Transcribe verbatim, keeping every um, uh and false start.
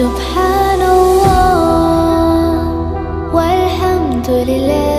سبحان الله والحمد لله.